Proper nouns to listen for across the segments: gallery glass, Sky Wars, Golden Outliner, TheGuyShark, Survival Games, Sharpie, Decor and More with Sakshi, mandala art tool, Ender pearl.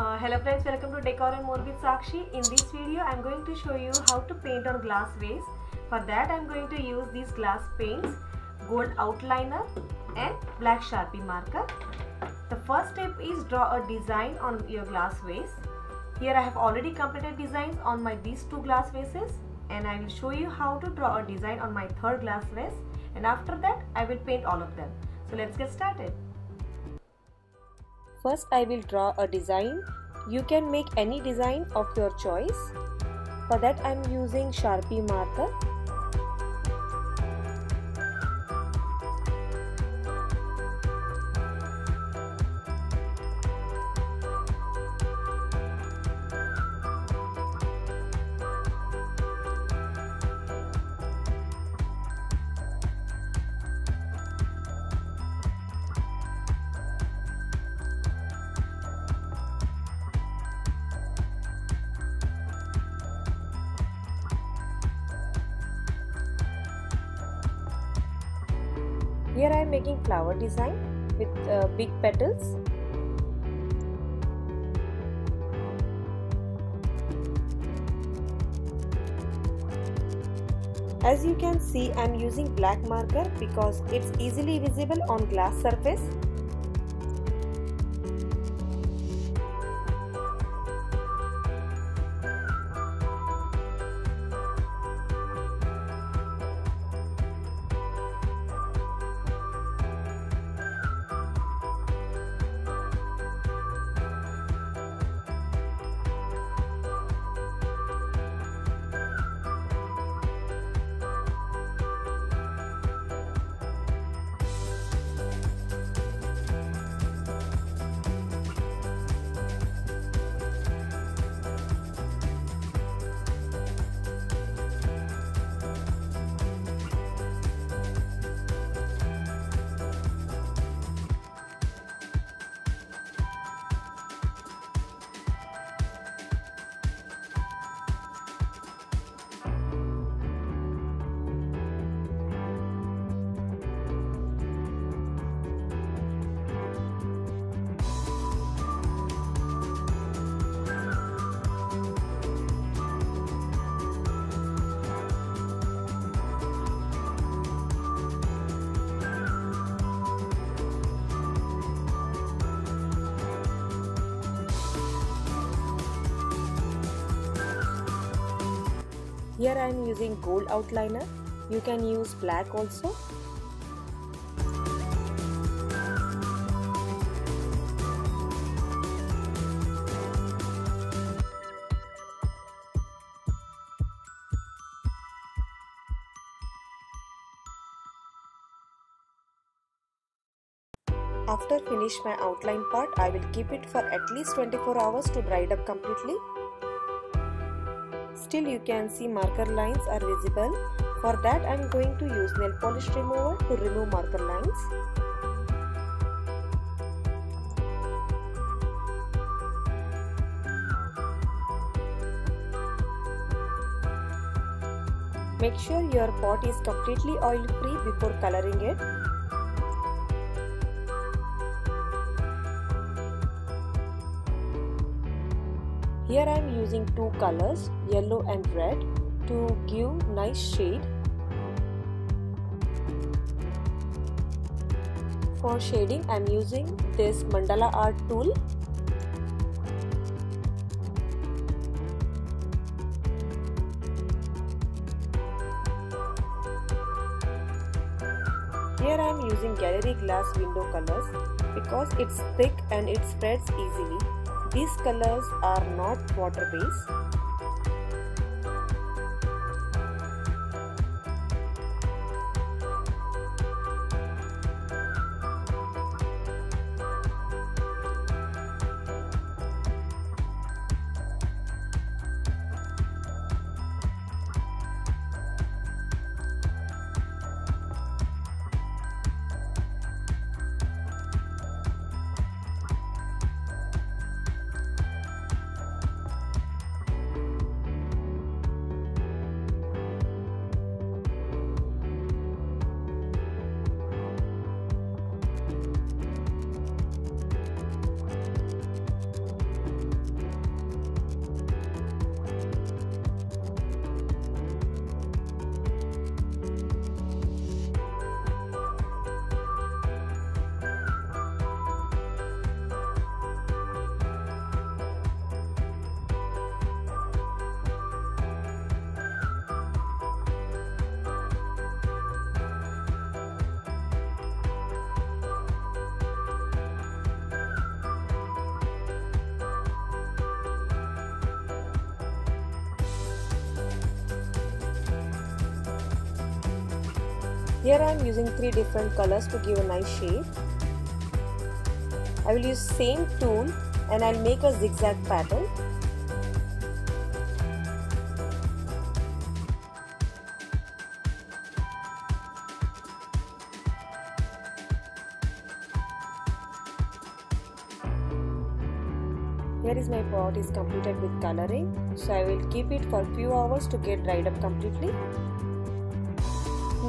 Hello friends, welcome to Decor and More with Sakshi. In this video, I am going to show you how to paint on glass vase. For that, I am going to use these glass paints, gold outliner and black Sharpie marker. The first step is draw a design on your glass vase. Here I have already completed designs on these two glass vases, and I will show you how to draw a design on my third glass vase, and after that I will paint all of them. So let's get started. First I will draw a design. You can make any design of your choice. For that I am using Sharpie marker. Here I am making flower design with big petals. As you can see, I am using black marker because it's easily visible on glass surface. Here I am using gold outliner. You can use black also. After finish my outline part, I will keep it for at least 24 hours to dry it up completely. Still you can see marker lines are visible. For that I am going to use nail polish remover to remove marker lines. Make sure your pot is completely oil free before coloring it. Here I am using two colors, yellow and red, to give nice shade. For shading I am using this mandala art tool. Here I am using gallery glass window colors because it's thick and it spreads easily. These colors are not water-based. Here I am using 3 different colors to give a nice shape. I will use same tool and I will make a zigzag pattern. Here is my pot is completed with coloring, so I will keep it for few hours to get dried up completely.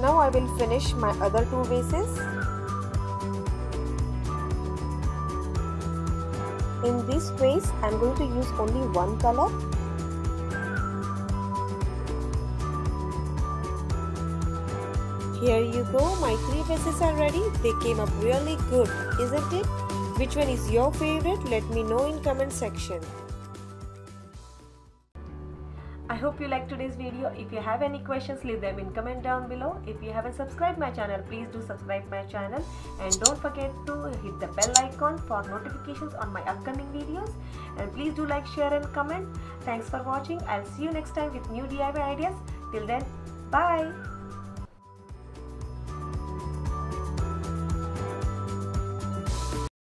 Now I will finish my other 2 vases. In this vase I am going to use only one color. Here you go, my 3 vases are ready. They came up really good, isn't it? Which one is your favorite? Let me know in comment section. I hope you liked today's video. If you have any questions, leave them in comment down below. If you haven't subscribed my channel, please do subscribe my channel and don't forget to hit the bell icon for notifications on my upcoming videos. And please do like, share and comment. Thanks for watching. I'll see you next time with new DIY ideas. Till then, bye.